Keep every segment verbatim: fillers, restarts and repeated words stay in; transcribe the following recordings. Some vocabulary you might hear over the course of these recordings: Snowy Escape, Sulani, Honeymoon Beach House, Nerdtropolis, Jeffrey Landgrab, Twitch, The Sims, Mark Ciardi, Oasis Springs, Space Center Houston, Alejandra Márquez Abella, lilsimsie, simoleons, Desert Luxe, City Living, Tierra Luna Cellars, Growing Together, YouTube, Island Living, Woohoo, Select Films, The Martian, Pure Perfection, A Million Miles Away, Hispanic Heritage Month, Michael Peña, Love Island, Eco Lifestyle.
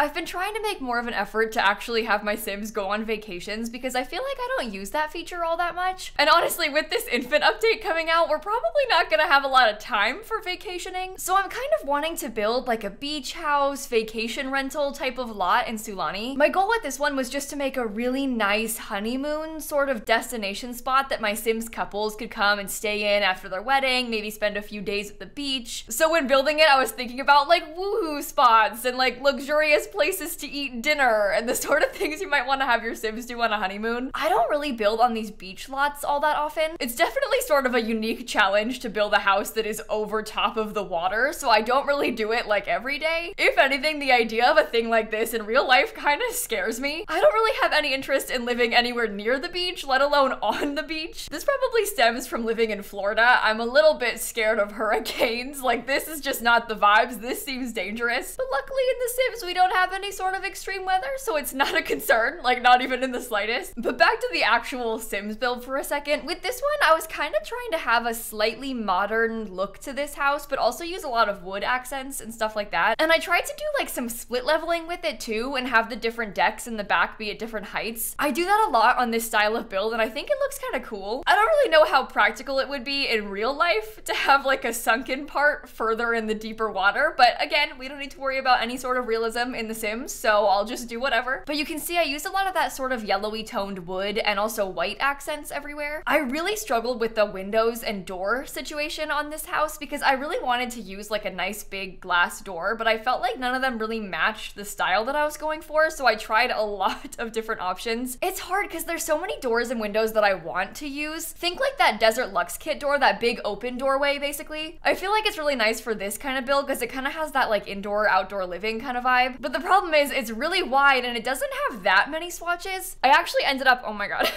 I've been trying to make more of an effort to actually have my Sims go on vacations because I feel like I don't use that feature all that much. And honestly, with this infant update coming out, we're probably not gonna have a lot of time for vacationing. So I'm kind of wanting to build like a beach house, vacation rental type of lot in Sulani. My goal with this one was just to make a really nice honeymoon sort of destination spot that my Sims couples could come and stay in after their wedding, maybe spend a few days at the beach. So when building it, I was thinking about like woohoo spots and like luxurious places to eat dinner and the sort of things you might want to have your Sims do on a honeymoon. I don't really build on these beach lots all that often. It's definitely sort of a unique challenge to build a house that is over top of the water, so I don't really do it like every day. If anything, the idea of a thing like this in real life kind of scares me. I don't really have any interest in living anywhere near the beach, let alone on the beach. This probably stems from living in Florida. I'm a little bit scared of hurricanes. Like, this is just not the vibes. This seems dangerous. But luckily in The Sims, we don't have have any sort of extreme weather, so it's not a concern, like not even in the slightest. But back to the actual Sims build for a second. With this one, I was kind of trying to have a slightly modern look to this house, but also use a lot of wood accents and stuff like that. And I tried to do like some split leveling with it too and have the different decks in the back be at different heights. I do that a lot on this style of build and I think it looks kind of cool. I don't really know how practical it would be in real life to have like a sunken part further in the deeper water, but again, we don't need to worry about any sort of realism in The Sims, so I'll just do whatever. But you can see I used a lot of that sort of yellowy toned wood and also white accents everywhere. I really struggled with the windows and door situation on this house because I really wanted to use like a nice big glass door, but I felt like none of them really matched the style that I was going for, so I tried a lot of different options. It's hard because there's so many doors and windows that I want to use. Think like that Desert Luxe kit door, that big open doorway basically. I feel like it's really nice for this kind of build because it kind of has that like indoor outdoor living kind of vibe. But the The problem is it's really wide and it doesn't have that many swatches. I actually ended up, oh my god,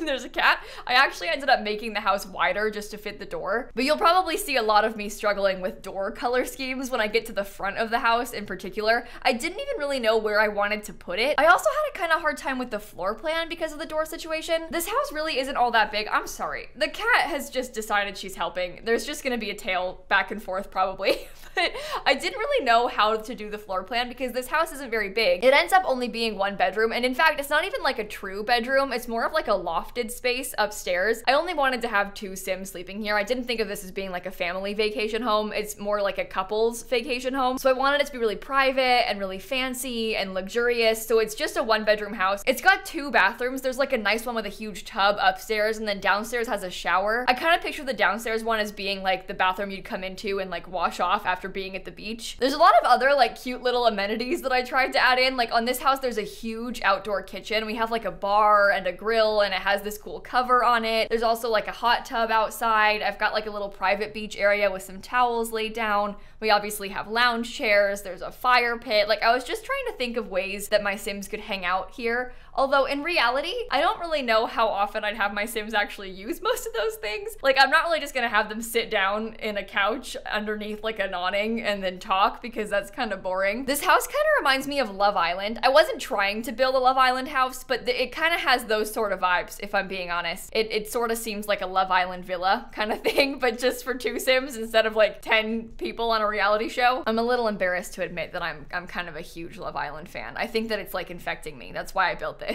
there's a cat. I actually ended up making the house wider just to fit the door. But you'll probably see a lot of me struggling with door color schemes when I get to the front of the house in particular. I didn't even really know where I wanted to put it. I also had a kind of hard time with the floor plan because of the door situation. This house really isn't all that big. I'm sorry. The cat has just decided she's helping. There's just gonna be a tail back and forth probably. But I didn't really know how to do the floor plan because this house house isn't very big. It ends up only being one bedroom, and in fact, it's not even like a true bedroom. It's more of like a lofted space upstairs. I only wanted to have two Sims sleeping here. I didn't think of this as being like a family vacation home. It's more like a couple's vacation home. So I wanted it to be really private and really fancy and luxurious. So it's just a one bedroom house. It's got two bathrooms. There's like a nice one with a huge tub upstairs, and then downstairs has a shower. I kind of picture the downstairs one as being like the bathroom you'd come into and like wash off after being at the beach. There's a lot of other like cute little amenities that I tried to add in. Like on this house, there's a huge outdoor kitchen. We have like a bar and a grill, and it has this cool cover on it. There's also like a hot tub outside. I've got like a little private beach area with some towels laid down. We obviously have lounge chairs. There's a fire pit. Like I was just trying to think of ways that my Sims could hang out here. Although in reality, I don't really know how often I'd have my Sims actually use most of those things. Like I'm not really just gonna have them sit down in a couch underneath like an awning and then talk, because that's kind of boring. This house kind of reminds me of Love Island. I wasn't trying to build a Love Island house, but it kind of has those sort of vibes, if I'm being honest. It, it sort of seems like a Love Island villa kind of thing, but just for two Sims instead of like ten people on a reality show. I'm a little embarrassed to admit that I'm, I'm kind of a huge Love Island fan. I think that it's like infecting me. That's why I built this.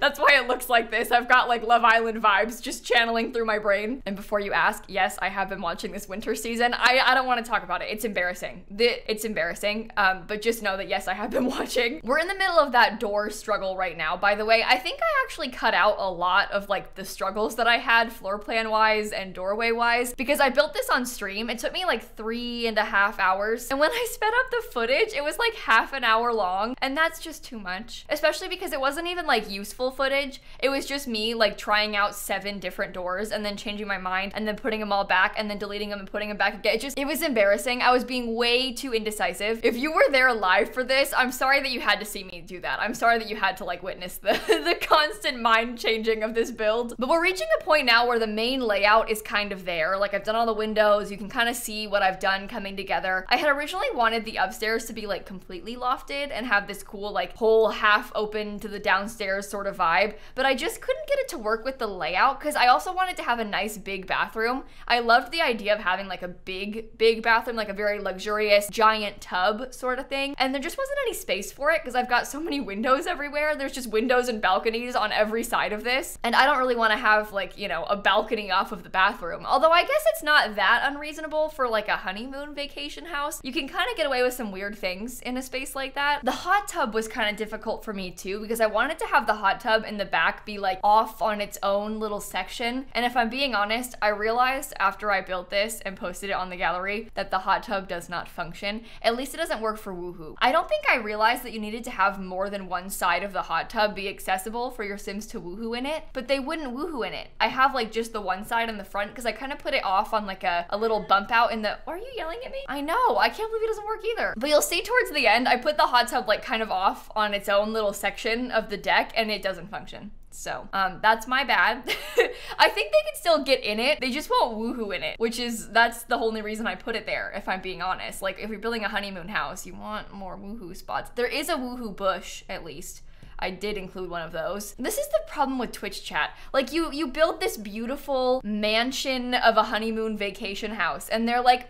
That's why it looks like this. I've got like Love Island vibes just channeling through my brain. And before you ask, yes, I have been watching this winter season. I, I don't want to talk about it. It's embarrassing. The, it's embarrassing, um, but just know that yes, I have been watching. We're in the middle of that door struggle right now, by the way. I think I actually cut out a lot of like the struggles that I had floor plan wise and doorway wise because I built this on stream. It took me like three and a half hours. And when I sped up the footage, it was like half an hour long, and that's just too much, especially because it wasn't even like useful footage. It was just me like trying out seven different doors and then changing my mind and then putting them all back and then deleting them and putting them back again. It just, it was embarrassing. I was being way too indecisive. If you were there live for this, I'm sorry that you had to see me do that. I'm sorry that you had to like witness the, the constant mind changing of this build. But we're reaching a point now where the main layout is kind of there. Like I've done all the windows. You can kind of see what I've done coming together. I had originally wanted the upstairs to be like completely lofted and have this cool like whole half open to the downstairs sort of vibe, but I just couldn't couldn't get it to work with the layout because I also wanted to have a nice big bathroom. I loved the idea of having like a big, big bathroom, like a very luxurious giant tub sort of thing. And there just wasn't any space for it because I've got so many windows everywhere. There's just windows and balconies on every side of this. And I don't really want to have like, you know, a balcony off of the bathroom. Although I guess it's not that unreasonable for like a honeymoon vacation house. You can kind of get away with some weird things in a space like that. The hot tub was kind of difficult for me too because I wanted to have the hot tub in the back be like off on its own little section. And if I'm being honest, I realized after I built this and posted it on the gallery that the hot tub does not function. At least it doesn't work for Woohoo. I don't think I realized that you needed to have more than one side of the hot tub be accessible for your Sims to Woohoo in it, but they wouldn't Woohoo in it. I have like just the one side in the front because I kind of put it off on like a, a little bump out in the, are you yelling at me? I know, I can't believe it doesn't work either. But you'll see towards the end, I put the hot tub like kind of off on its own little section of the deck and it doesn't function. So, um, that's my bad. I think they can still get in it. They just won't Woohoo in it, which is, that's the only reason I put it there, if I'm being honest. Like, if you're building a honeymoon house, you want more Woohoo spots. There is a Woohoo bush, at least. I did include one of those. This is the problem with Twitch chat. Like, you, you build this beautiful mansion of a honeymoon vacation house, and they're like,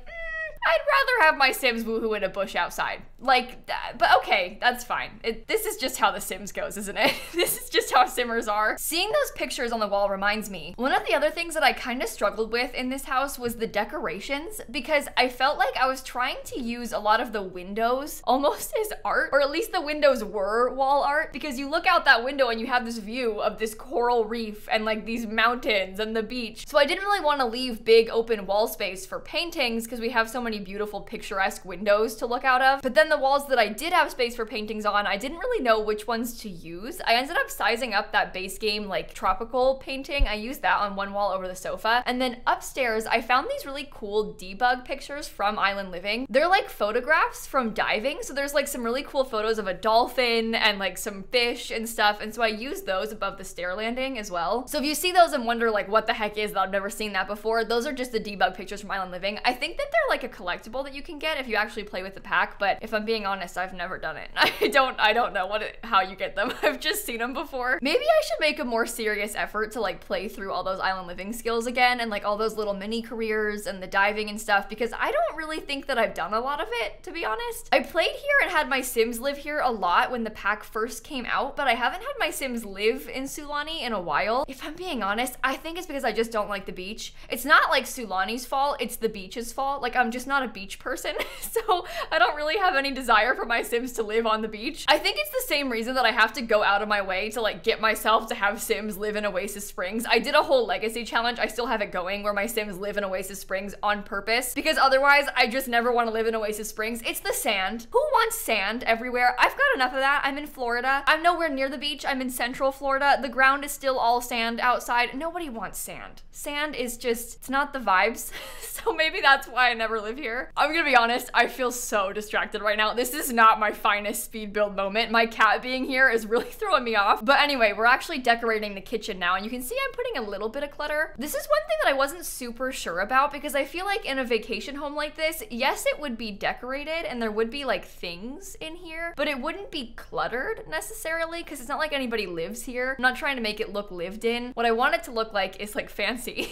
I'd rather have my Sims Woohoo in a bush outside. Like, but okay, that's fine. It, this is just how The Sims goes, isn't it? This is just how Simmers are. Seeing those pictures on the wall reminds me. One of the other things that I kind of struggled with in this house was the decorations, because I felt like I was trying to use a lot of the windows almost as art, or at least the windows were wall art, because you look out that window and you have this view of this coral reef and like these mountains and the beach. So I didn't really want to leave big open wall space for paintings because we have so many beautiful picturesque windows to look out of. But then the walls that I did have space for paintings on, I didn't really know which ones to use. I ended up sizing up that base game like tropical painting. I used that on one wall over the sofa. And then upstairs, I found these really cool debug pictures from Island Living. They're like photographs from diving. So there's like some really cool photos of a dolphin and like some fish and stuff. And so I used those above the stair landing as well. So if you see those and wonder like what the heck is that, I've never seen that before, those are just the debug pictures from Island Living. I think that they're like a collectible that you can get if you actually play with the pack, but if I'm being honest, I've never done it. I don't I don't know what it, how you get them. I've just seen them before. Maybe I should make a more serious effort to like play through all those Island Living skills again and like all those little mini careers and the diving and stuff, because I don't really think that I've done a lot of it, to be honest. I played here and had my Sims live here a lot when the pack first came out, but I haven't had my Sims live in Sulani in a while. If I'm being honest, I think it's because I just don't like the beach. It's not like Sulani's fault, it's the beach's fault. Like, I'm just not a beach person, so I don't really have any desire for my Sims to live on the beach. I think it's the same reason that I have to go out of my way to like get myself to have Sims live in Oasis Springs. I did a whole legacy challenge, I still have it going, where my Sims live in Oasis Springs on purpose, because otherwise I just never want to live in Oasis Springs. It's the sand. Who wants sand everywhere? I've got enough of that. I'm in Florida. I'm nowhere near the beach. I'm in central Florida. The ground is still all sand outside. Nobody wants sand. Sand is just, it's not the vibes. So maybe that's why I never live here. I'm gonna be honest, I feel so distracted right now. This is not my finest speed build moment. My cat being here is really throwing me off. But anyway, we're actually decorating the kitchen now, and you can see I'm putting a little bit of clutter. This is one thing that I wasn't super sure about, because I feel like in a vacation home like this, yes, it would be decorated and there would be like things in here, but it wouldn't be cluttered necessarily, because it's not like anybody lives here. I'm not trying to make it look lived in. What I want it to look like is like fancy.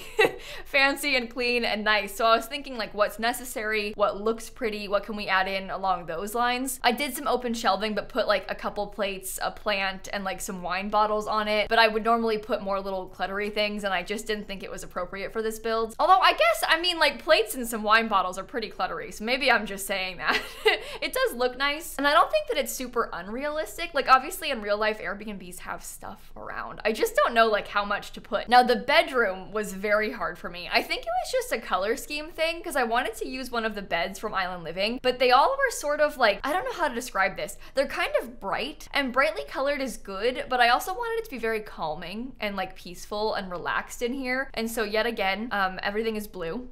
Fancy and clean and nice. So I was thinking like what's necessary, what looks pretty, what can we add in along those lines. I did some open shelving, but put like a couple plates, a plant, and like some wine bottles on it, but I would normally put more little cluttery things, and I just didn't think it was appropriate for this build. Although I guess, I mean, like plates and some wine bottles are pretty cluttery, so maybe I'm just saying that. It does look nice, and I don't think that it's super unrealistic. Like, obviously in real life, Airbnbs have stuff around. I just don't know like how much to put. Now the bedroom was very hard for me. I think it was just a color scheme thing, because I wanted to use use one of the beds from Island Living, but they all were sort of like, I don't know how to describe this. They're kind of bright, and brightly colored is good, but I also wanted it to be very calming and like peaceful and relaxed in here. And so yet again, um, everything is blue.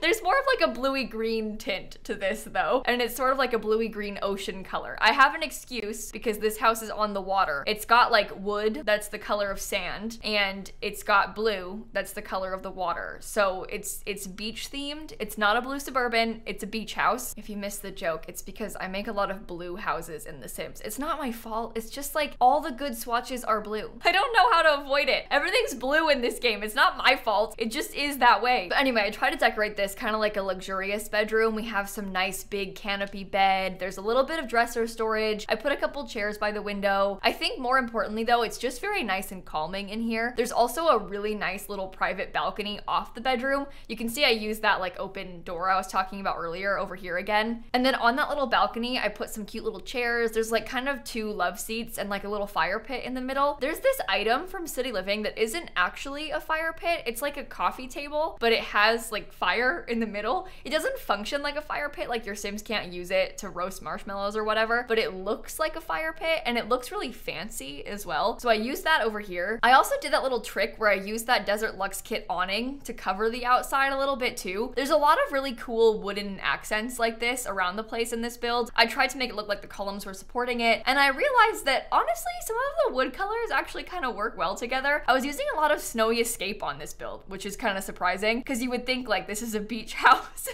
There's more of like a bluey green tint to this though, and it's sort of like a bluey green ocean color. I have an excuse because this house is on the water. It's got like wood that's the color of sand, and it's got blue that's the color of the water. So it's, it's beach themed. It's not a blue suburban, it's a beach house. If you missed the joke, it's because I make a lot of blue houses in The Sims. It's not my fault. It's just like all the good swatches are blue. I don't know how to avoid it. Everything's blue in this game. It's not my fault. It just is that way. But anyway, I try to decorate this kind of like a luxurious bedroom. We have some nice big canopy bed. There's a little bit of dresser storage. I put a couple chairs by the window. I think more importantly though, it's just very nice and calming in here. There's also a really nice little private balcony off the bedroom. You can see I use that like open door I was talking about earlier over here again. And then on that little balcony, I put some cute little chairs. There's like kind of two love seats and like a little fire pit in the middle. There's this item from City Living that isn't actually a fire pit. It's like a coffee table, but it has like fire in the middle. It doesn't function like a fire pit, like your Sims can't use it to roast marshmallows or whatever, but it looks like a fire pit and it looks really fancy as well. So I used that over here. I also did that little trick where I used that Desert Luxe kit awning to cover the outside a little bit too. There's a lot of really cool wooden accents like this around the place in this build. I tried to make it look like the columns were supporting it, and I realized that honestly some of the wood colors actually kind of work well together. I was using a lot of Snowy Escape on this build, which is kind of surprising because you would think like this is a beach house.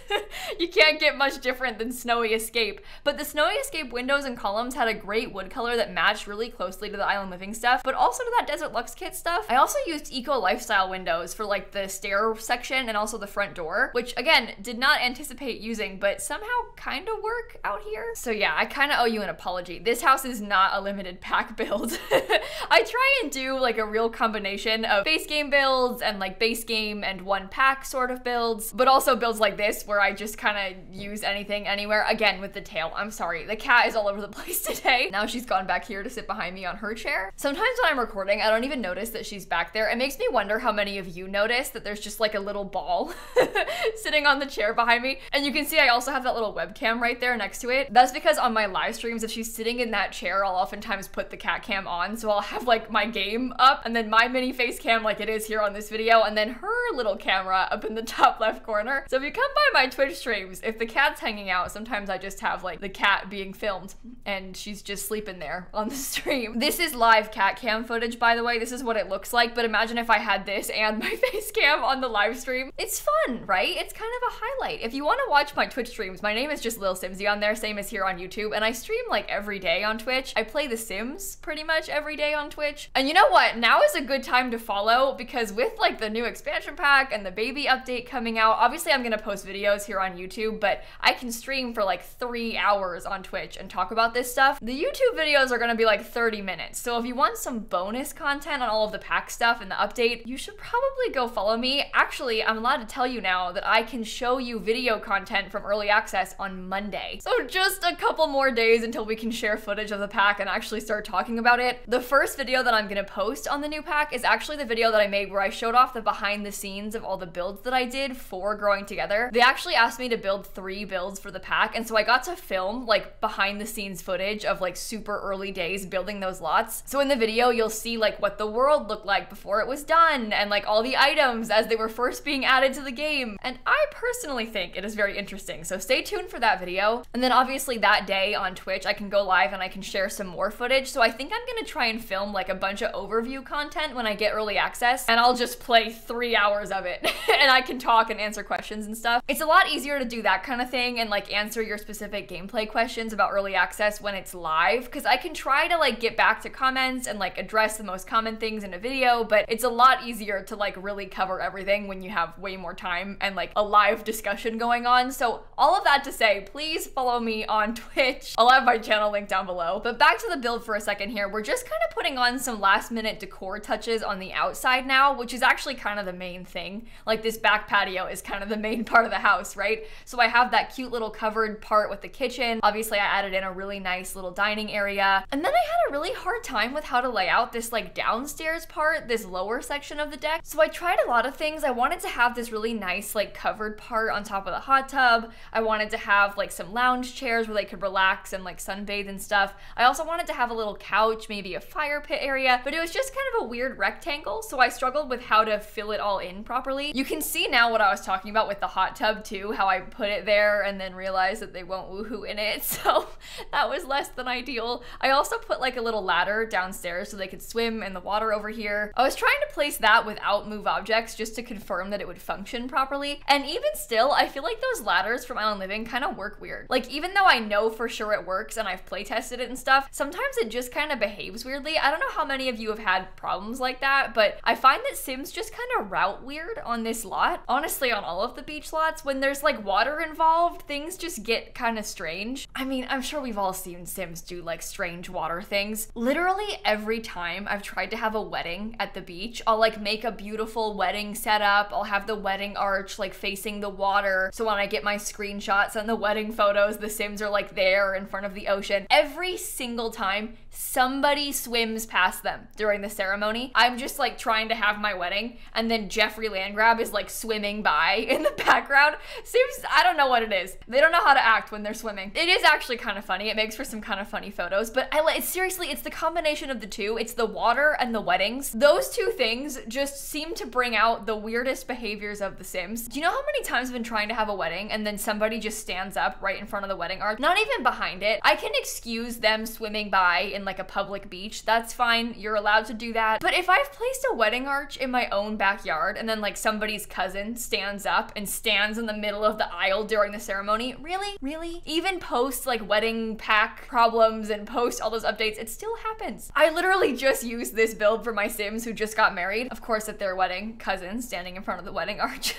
You can't get much different than Snowy Escape, but the Snowy Escape windows and columns had a great wood color that matched really closely to the Island Living stuff, but also to that Desert Luxe kit stuff. I also used Eco Lifestyle windows for like the stair section and also the front door, which again did not anticipate using, but somehow kind of work out here. So yeah, I kind of owe you an apology. This house is not a limited pack build. I try and do like a real combination of base game builds and like base game and one pack sort of builds, but also builds like this where I just kind of use anything anywhere. Again, with the tail, I'm sorry. The cat is all over the place today. Now she's gone back here to sit behind me on her chair. Sometimes when I'm recording, I don't even notice that she's back there. It makes me wonder how many of you notice that there's just like a little ball sitting on the chair behind me. And you can see I also have that little webcam right there next to it. That's because on my live streams, if she's sitting in that chair, I'll oftentimes put the cat cam on. So I'll have like my game up and then my mini face cam like it is here on this video, and then her little camera up in the top left corner. So if you come by my Twitch streams, if the cat's hanging out, sometimes I just have like the cat being filmed and she's just sleeping there on the stream. This is live cat cam footage, by the way. This is what it looks like, but imagine if I had this and my face cam on the live stream. It's fun, right? It's kind of a highlight. If you want to watch my Twitch streams, my name is just lilsimsie on there, same as here on YouTube, and I stream like every day on Twitch. I play The Sims pretty much every day on Twitch. And you know what? Now is a good time to follow, because with like the new expansion pack and the baby update coming out, obviously I'm gonna post videos here on YouTube, but I can stream for like three hours on Twitch and talk about this stuff. The YouTube videos are gonna be like thirty minutes. So if you want some bonus content on all of the pack stuff and the update, you should probably go follow me. Actually, I'm allowed to tell you now that I can show you video content from early access on Monday. So just a couple more days until we can share footage of the pack and actually start talking about it. The first video that I'm gonna post on the new pack is actually the video that I made where I showed off the behind the scenes of all the builds that I did for Growing Together. They actually asked me to build three builds for the pack, and so I got to film like behind the scenes footage of like super early days building those lots. So in the video, you'll see like what the world looked like before it was done and like all the items as they were first being added to the game. And I personally think it is very interesting, so stay tuned for that video. And then obviously that day on Twitch, I can go live and I can share some more footage. So I think I'm gonna try and film like a bunch of overview content when I get early access, and I'll just play three hours of it and I can talk and answer questions and stuff. It's a lot easier to do that kind of thing and like answer your specific gameplay questions about early access when it's live, because I can try to like get back to comments and like address the most common things in a video, but it's a lot easier to like really cover everything when you have way more time and like a live discussion going on. So all of that to say, please follow me on Twitch. I'll have my channel link down below. But back to the build for a second here. We're just kind of putting on some last minute decor touches on the outside now, which is actually kind of the main thing. Like this back patio is kind of the main part of the house, right? So I have that cute little covered part with the kitchen. Obviously I added in a really nice little dining area. And then I had a really hard time with how to lay out this like downstairs part, this lower section of the deck. So I tried a lot of things. I wanted to have this really nice like covered part on top of the hot tub. I wanted to have like some lounge chairs where they could relax and like sunbathe and stuff. I also wanted to have a little couch, maybe a fire pit area, but it was just kind of a weird rectangle, so I struggled with how to fill it all in properly. You can see now what I was talking about with the hot tub too, how I put it there and then realized that they won't woohoo in it, so that was less than ideal. I also put like a little ladder downstairs so they could swim in the water over here. I was trying to place that without move objects just to confirm that it would function properly, and even still, I feel like those ladders from Island Living kind of work weird weird. Like, even though I know for sure it works and I've play tested it and stuff, sometimes it just kind of behaves weirdly. I don't know how many of you have had problems like that, but I find that Sims just kind of route weird on this lot. Honestly, on all of the beach lots, when there's like water involved, things just get kind of strange. I mean, I'm sure we've all seen Sims do like strange water things. Literally every time I've tried to have a wedding at the beach, I'll like make a beautiful wedding setup. I'll have the wedding arch like facing the water. So when I get my screenshots and the wedding photos, the Sims are like there in front of the ocean. Every single time somebody swims past them during the ceremony. I'm just like trying to have my wedding and then Jeffrey Landgrab is like swimming by in the background. Sims, I don't know what it is. They don't know how to act when they're swimming. It is actually kind of funny. It makes for some kind of funny photos, but I like, seriously, it's the combination of the two. It's the water and the weddings. Those two things just seem to bring out the weirdest behaviors of the Sims. Do you know how many times I've been trying to have a wedding and then somebody just stands up right in front of the wedding arch? Not even behind it. I can excuse them swimming by in like a public beach. That's fine. You're allowed to do that. But if I've placed a wedding arch in my own backyard and then like somebody's cousin stands up and stands in the middle of the aisle during the ceremony, really? Really? Even post like wedding pack problems and post all those updates, it still happens. I literally just used this build for my Sims who just got married. Of course, at their wedding, cousin standing in front of the wedding arch.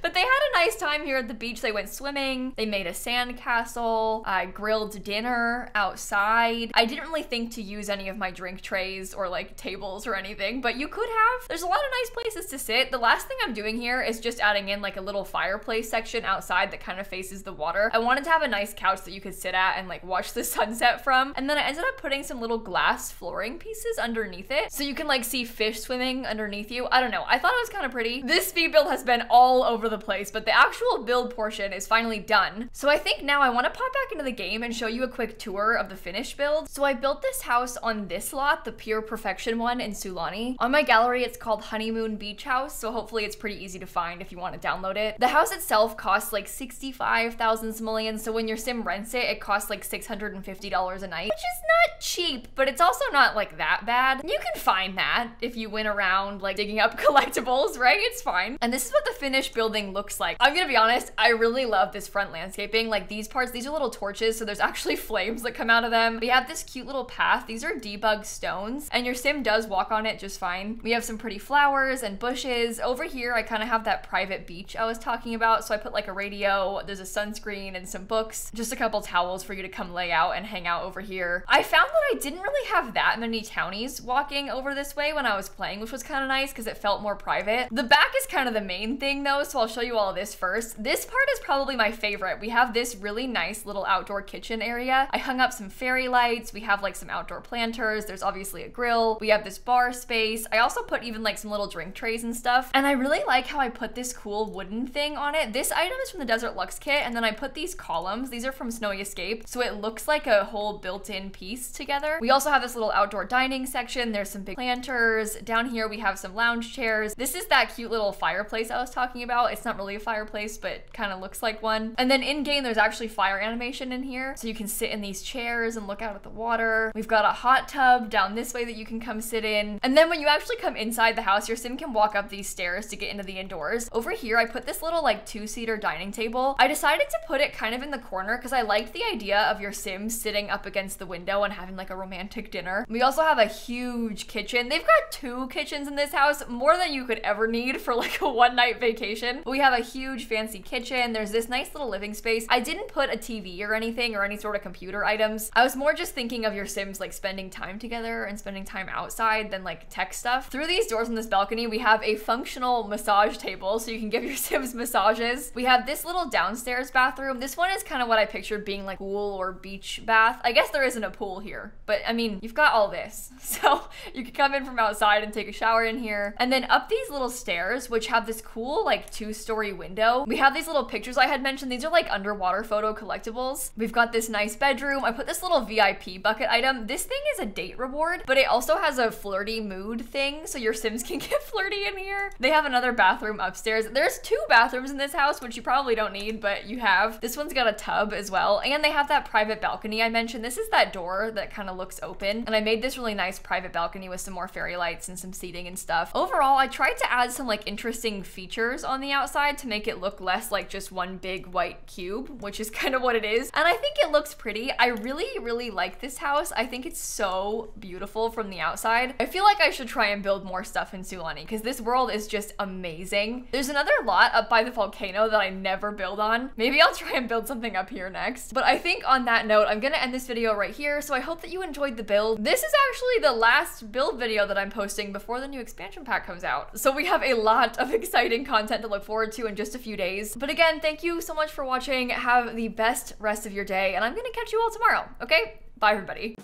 But they had a nice time here at the beach. They went swimming. They made a sandcastle. I grilled dinner outside. I didn't really think to use any of my drink trays or like tables or anything, but you could have. There's a lot of nice places to sit. The last thing I'm doing here is just adding in like a little fireplace section outside that kind of faces the water. I wanted to have a nice couch that you could sit at and like watch the sunset from. And then I ended up putting some little glass flooring pieces underneath it so you can like see fish swimming underneath you. I don't know. I thought it was kind of pretty. This speed build has been all over the place, but the actual build portion is finally done. So I think now I want to pop back into the game and show you a quick tour of the finished build. So I built this house on this lot, the Pure Perfection one in Sulani. On my gallery, it's called Honeymoon Beach House, so hopefully it's pretty easy to find if you want to download it. The house itself costs like sixty-five thousand simoleons, so when your sim rents it, it costs like six hundred fifty dollars a night, which is not cheap, but it's also not like that bad. You can find that if you went around like digging up collectibles, right? It's fine. And this is what the finished building looks like. I'm gonna be honest, I really love this front landscaping. Like these parts, these are little torches, so there's actually flames that come out of them. We have this cute little path. These are debug stones and your sim does walk on it just fine. We have some pretty flowers and bushes. Over here, I kind of have that private beach I was talking about. So I put like a radio, there's a sunscreen and some books, just a couple towels for you to come lay out and hang out over here. I found that I didn't really have that many townies walking over this way when I was playing, which was kind of nice because it felt more private. The back is kind of the main thing though. So I'll show you all of this first. This part is probably my favorite. We have this really nice little outdoor kitchen area. I hung up some fairy lights. We have like some outdoor planters. There's obviously a grill. We have this bar space. I also put even like some little drink trays and stuff. And I really like how I put this cool wooden thing on it. This item is from the Desert Luxe kit. And then I put these columns. These are from Snowy Escape. So it looks like a whole built-in piece together. We also have this little outdoor dining section. There's some big planters. Down here, we have some lounge chairs. This is that cute little fireplace I was talking about. It's not really a fireplace, but kind of looks like one. And then in-game, there's actually fire animation in here. So you can sit in these chairs and look out at the water. We've got a hot tub down this way that you can come sit in. And then when you actually come inside the house, your sim can walk up these stairs to get into the indoors. Over here, I put this little like two-seater dining table. I decided to put it kind of in the corner because I liked the idea of your sim sitting up against the window and having like a romantic dinner. We also have a huge kitchen. They've got two kitchens in this house, more than you could ever need for like a one-night vacation. We have a huge fancy kitchen. There's this nice little living space. I didn't put a T V or anything or any sort of computer items. I was more just thinking of your Sims like spending time together and spending time outside than like tech stuff. Through these doors on this balcony, we have a functional massage table so you can give your Sims massages. We have this little downstairs bathroom. This one is kind of what I pictured being like pool or beach bath. I guess there isn't a pool here, but I mean, you've got all this. So you can come in from outside and take a shower in here. And then up these little stairs, which have this cool like two-story window, we have these little pictures I had mentioned. These are like underwater photo collectibles. We've got this nice bedroom. I put this little V I P bucket item. This thing is a date reward, but it also has a flirty mood thing, so your Sims can get flirty in here. They have another bathroom upstairs. There's two bathrooms in this house, which you probably don't need, but you have. This one's got a tub as well, and they have that private balcony I mentioned. This is that door that kind of looks open, and I made this really nice private balcony with some more fairy lights and some seating and stuff. Overall, I tried to add some like interesting features on the outside to make it look less like just one big white cube. which is kind of what it is. And I think it looks pretty. I really, really like this house. I think it's so beautiful from the outside. I feel like I should try and build more stuff in Sulani because this world is just amazing. There's another lot up by the volcano that I never build on. Maybe I'll try and build something up here next. But I think on that note, I'm gonna end this video right here. So I hope that you enjoyed the build. This is actually the last build video that I'm posting before the new expansion pack comes out. So we have a lot of exciting content to look forward to in just a few days. But again, thank you so much for watching. Have the best rest of your day, and I'm gonna catch you all tomorrow, okay? Bye, everybody.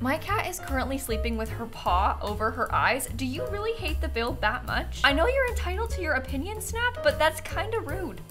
My cat is currently sleeping with her paw over her eyes. Do you really hate the build that much? I know you're entitled to your opinion, Snap, but that's kinda rude.